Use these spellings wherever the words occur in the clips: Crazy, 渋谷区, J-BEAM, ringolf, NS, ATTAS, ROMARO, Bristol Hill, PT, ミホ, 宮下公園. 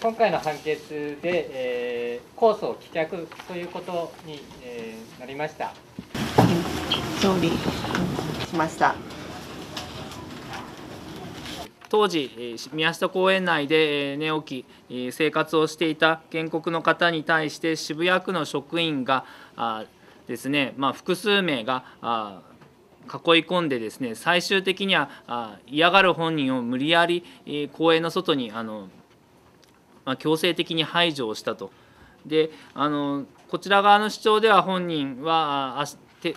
今回の判決で、控訴棄却ということに、なりました。勝利しました。当時、宮下公園内で寝起き生活をしていた原告の方に対して、渋谷区の職員がですね、複数名が囲い込んでですね、最終的には嫌がる本人を無理やり公園の外に強制的に排除をしたと。で、こちら側の主張では本人は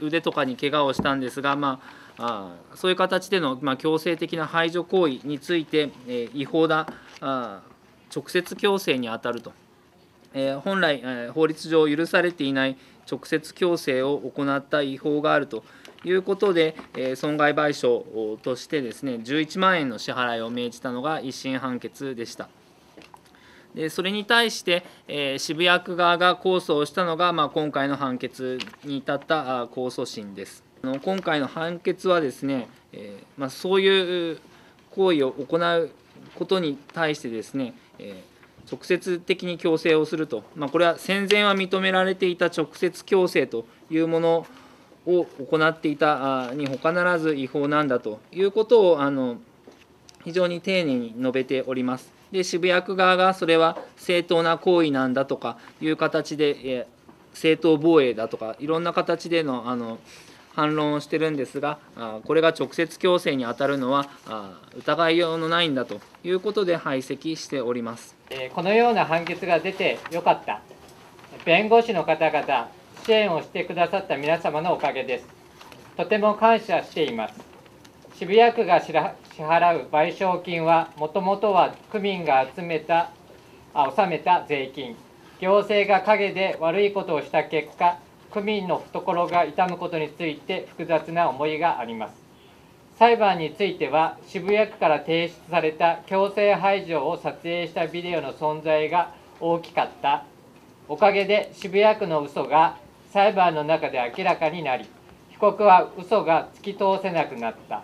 腕とかに怪我をしたんですが、そういう形での強制的な排除行為について違法な直接強制に当たると。本来法律上許されていない直接強制を行った違法があるということで、損害賠償としてですね、11万円の支払いを命じたのが一審判決でした。で、それに対して、渋谷区側が控訴をしたのが、今回の判決に至った控訴審です。今回の判決はですね、そういう行為を行うことに対してですね、直接的に強制をすると、これは戦前は認められていた直接強制というものを行っていたにほかならず違法なんだということを非常に丁寧に述べております。で、渋谷区側がそれは正当な行為なんだとかいう形で、正当防衛だとかいろんな形での反論をしてるんですが、これが直接強制に当たるのは疑いようのないんだということで排斥しております。このような判決が出てよかった。弁護士の方々、支援をしてくださった皆様のおかげです。とても感謝しています。渋谷区が支払う賠償金は、もともとは区民が納めた税金、行政が陰で悪いことをした結果、区民の懐が痛むことについて複雑な思いがあります。裁判については、渋谷区から提出された強制排除を撮影したビデオの存在が大きかった。おかげで渋谷区の嘘が裁判の中で明らかになり、被告は嘘が突き通せなくなった。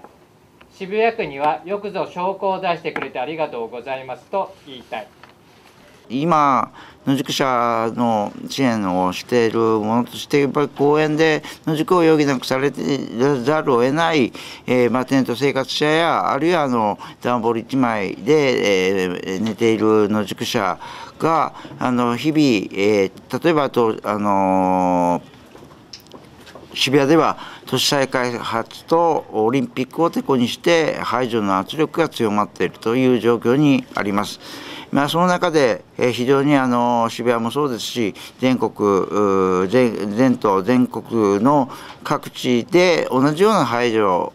渋谷区にはよくぞ証拠を出してくれてありがとうございますと言いたい。今、野宿者の支援をしているものとして、やっぱり公園で野宿を余儀なくされざるを得ない、テント生活者や、あるいは段ボール1枚で、寝ている野宿者が、日々、例えば渋谷では都市再開発とオリンピックをてこにして排除の圧力が強まっているという状況にあります。その中で非常に渋谷もそうですし、全国の各地で同じような排除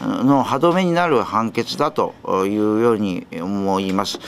の歯止めになる判決だというように思います。